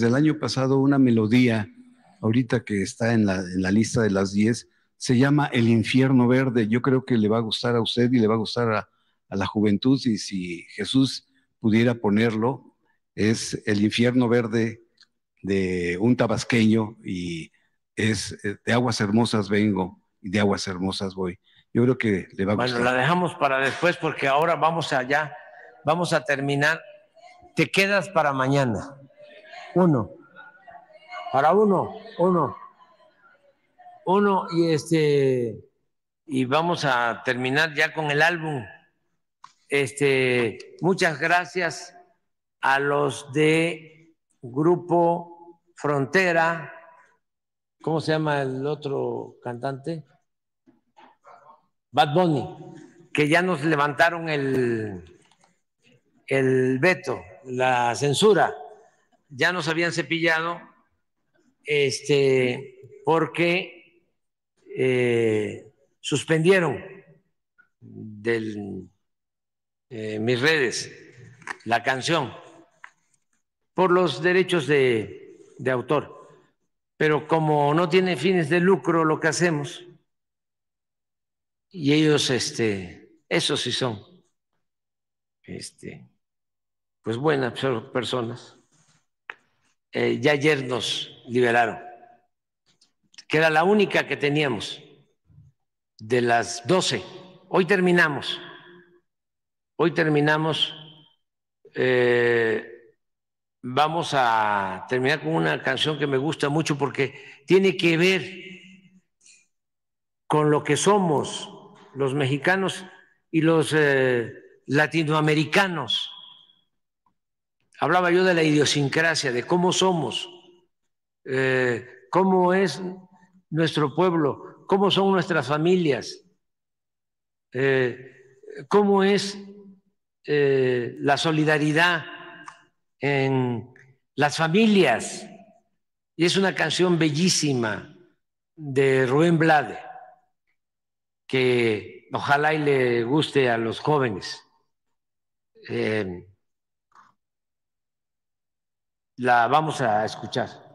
desde el año pasado una melodía, ahorita que está en la lista de las 10, se llama El Infierno Verde. Yo creo que le va a gustar a usted y le va a gustar a la juventud, y si Jesús pudiera ponerlo, es El Infierno Verde de un tabasqueño, y es de aguas hermosas vengo y de aguas hermosas voy. Yo creo que le va a gustar. Bueno, la dejamos para después porque ahora vamos allá, vamos a terminar. Te quedas para mañana. Uno, y y vamos a terminar ya con el álbum. Muchas gracias a los de Grupo Frontera. ¿Cómo se llama el otro cantante? Bad Bunny, que ya nos levantaron el veto, la censura. Ya nos habían cepillado porque suspendieron mis redes la canción por los derechos de autor. Pero como no tiene fines de lucro lo que hacemos, y ellos, esos sí son, pues buenas personas. Ya ayer nos liberaron, que era la única que teníamos de las 12. Hoy terminamos, vamos a terminar con una canción que me gusta mucho porque tiene que ver con lo que somos los mexicanos y los latinoamericanos. Hablaba yo de la idiosincrasia, de cómo somos, cómo es nuestro pueblo, cómo son nuestras familias, cómo es la solidaridad en las familias. Y es una canción bellísima de Rubén Blades, que ojalá y le guste a los jóvenes. La vamos a escuchar.